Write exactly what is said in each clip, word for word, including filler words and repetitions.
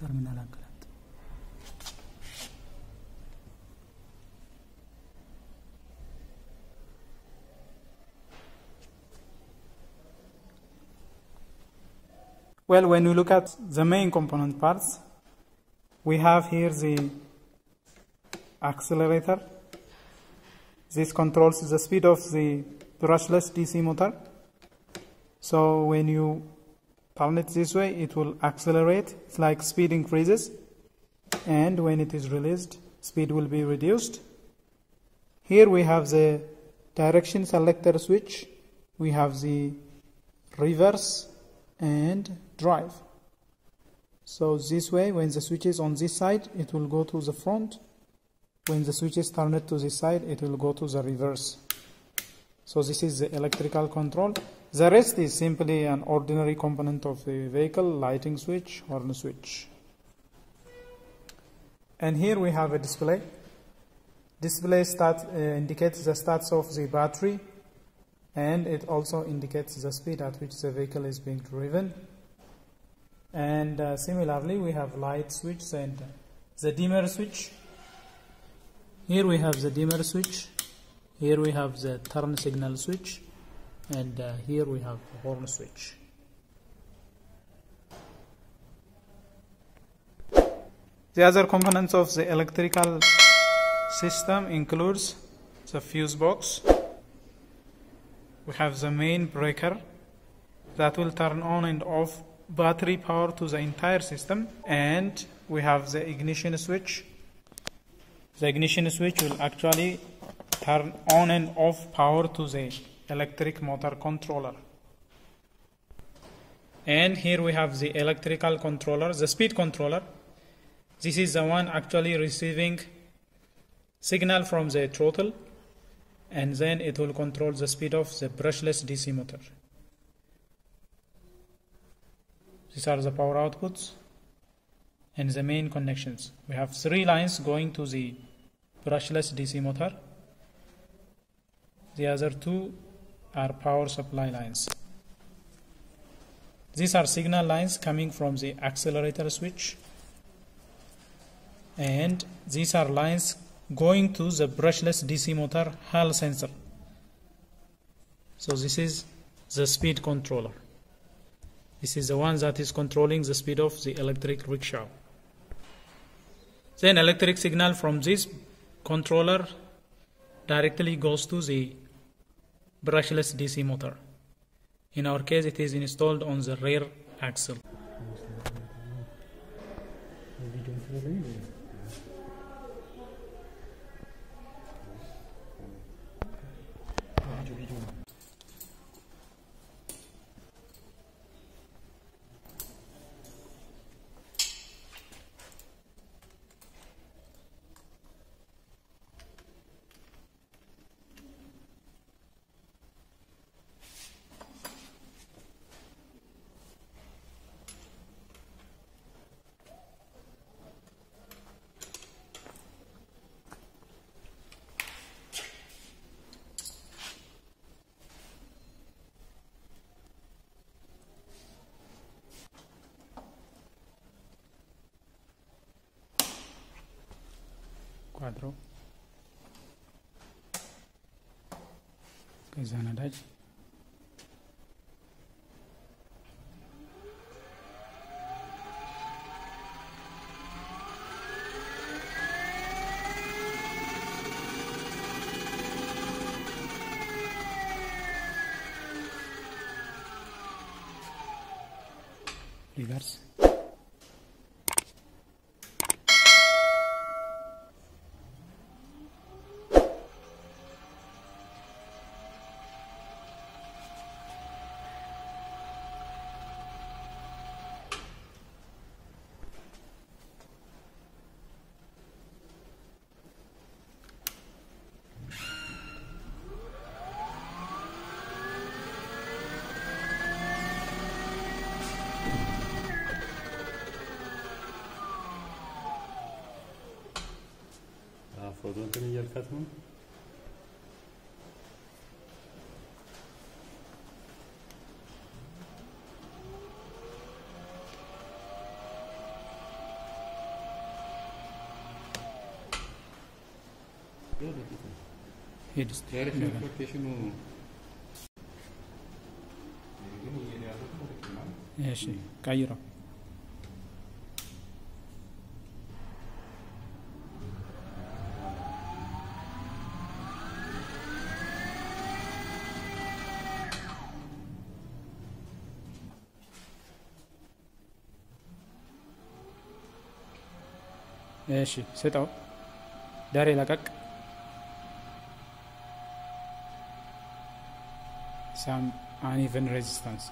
ترمينال انكلات. Well, when we look at the main component parts, we have here the accelerator. This controls the speed of the brushless D C motor. So when you turn it this way, it will accelerate. It's like speed increases, and when it is released, speed will be reduced. Here we have the direction selector switch. We have the reverse and drive. So this way, when the switch is on this side, it will go to the front. When the switch is turned to this side, it will go to the reverse. So this is the electrical control. The rest is simply an ordinary component of the vehicle: lighting switch, horn switch. And here we have a display. Display start, uh, indicates the stats of the battery, and it also indicates the speed at which the vehicle is being driven. And uh, similarly, we have light switch and the dimmer switch. Here we have the dimmer switch. Here we have the turn signal switch. And uh, here we have the horn switch. The other components of the electrical system includes the fuse box. We have the main breaker that will turn on and off battery power to the entire system. And we have the ignition switch. The ignition switch will actually turn on and off power to the electric motor controller. And here we have the electrical controller, the speed controller. This is the one actually receiving signal from the throttle, and then it will control the speed of the brushless D C motor. These are the power outputs and the main connections. We have three lines going to the brushless D C motor. The other two are power supply lines. These are signal lines coming from the accelerator switch, and these are lines going to the brushless D C motor hall sensor. So this is the speed controller. This is the one that is controlling the speed of the electric rickshaw. Then electric signal from this controller directly goes to the brushless D C motor. In our case, it is installed on the rear axle. Quadro, coisa na verdade. Reverse. Продолжение яркать мы. Direction rotation. ماشي كايرة. ماشي ست اهو داري لكك some uneven resistance.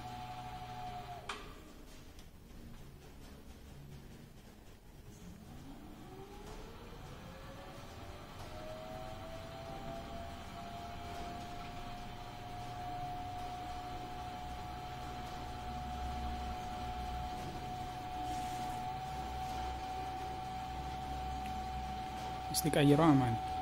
Stick a year on man. This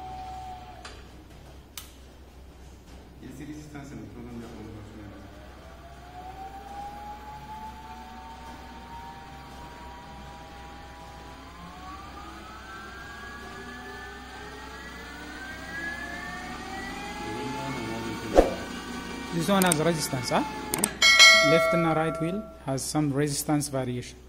one has resistance, huh? Left and right wheel has some resistance variation.